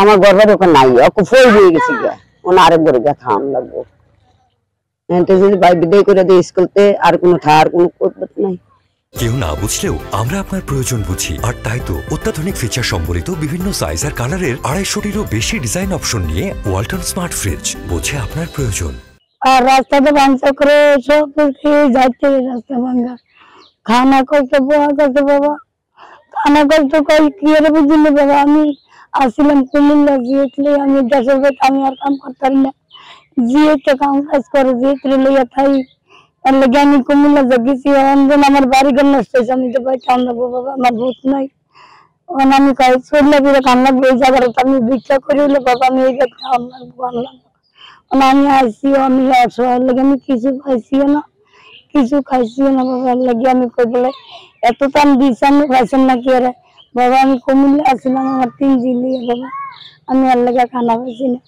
আমার গর্বের ওখানে নাই ফুল হয়ে গেছে গা ওনা আরেক গরু গা খাওয়ান লাগবো। যদি ভাই বিদায় করে দেয় স্কুলতে আর কোনো থার কোনো নাই। কেউ না বুঝলেও আমরা আপনার প্রয়োজন বুঝি, আর তাই তো অত্যাধুনিক ফিচার সম্বলিত বিভিন্ন সাইজ আর কালারের 250-টিরও বেশি ডিজাইন অপশন নিয়ে ওয়ালটন স্মার্ট ফ্রিজ বোঝে আপনার প্রয়োজন। আর রাস্তা তো ভাঙা করে সব যাচ্ছে, রাস্তা ভাঙা খানা করতে বোয়া করতে বাবা খানা করতে কই কি রে বুঝলি বাবা আমি আসলাম কুমিল্লা গিয়েছিল আমি দেশের বাড়ি আমি আর কাম করতে পারি না জিয়ে তো কাম কাজ করে যেতে লইয়া থাই আমার বাড়ি ঘর নষ্ট হয়েছে আমি তো ভাই কান্দাবো বাবা আমার ভূত নাই আমি কান্না কান্নাবো এই জায়গাটা আমি ভিক্ষা করি হলো বাবা আমি এই জায়গাটা আমি আইসি আমি সবার লাগে আমি কিছু খাইছিও না কিছু খাইছিও না বাবার লাগে আমি কই বলে এত টান দিয়েছি আমি খাইছেন না কি আর বাবা আমি কুমিল্লা আসলাম আমার 3 জিলি বাবা আমি আর লাগে খানা পাইছি না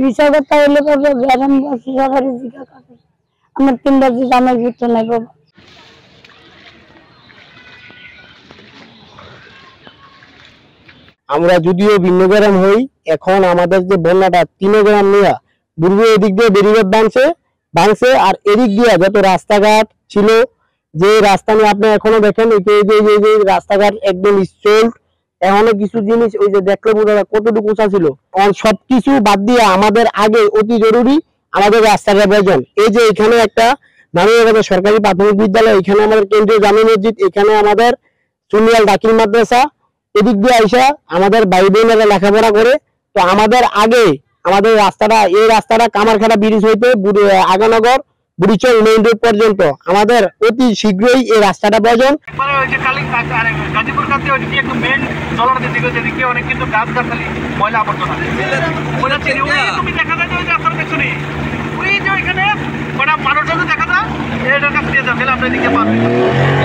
ভিসা কথা হইলে বাবা বেড়ান বাসি সবার জিজ্ঞা খাবে আমার 3 বাজি জামাই ভিতরে নাই বাবা। আমরা যদিও ভিন্ন গ্রাম হই এখন আমাদের যে বন্যাটা 3 গ্রাম নিয়ে পূর্ব এদিক দিয়ে বেরিবাদ ভাঙছে আর এদিক দিয়ে যত রাস্তাঘাট ছিল যে রাস্তা নিয়ে আপনি এখনো দেখেন রাস্তাঘাট একদম স্ট্রেট এমনও কিছু জিনিস ওই যে দেখলে বোঝা কতটুকু উঁচা ছিল সবকিছু বাদ দিয়ে আমাদের আগে অতি জরুরি আমাদের রাস্তাটা প্রয়োজন। এই যে এখানে একটা নামে সরকারি প্রাথমিক বিদ্যালয় এখানে আমাদের কেন্দ্রীয় জামে মসজিদ এখানে আমাদের সুনিয়াল ডাকির মাদ্রাসা এদিক দিয়ে আইসা আমাদের ভাই বোনেরা লেখাপড়া করে তো আমাদের আগে আমাদের রাস্তাটা এই রাস্তাটা কামারখড়া ব্রিজ হইতে আগানগর বুড়িচল মেইন রোড পর্যন্ত আমাদের অতি শীঘ্রই এই রাস্তাটা প্রয়োজন। মানুষজন দেখা যায়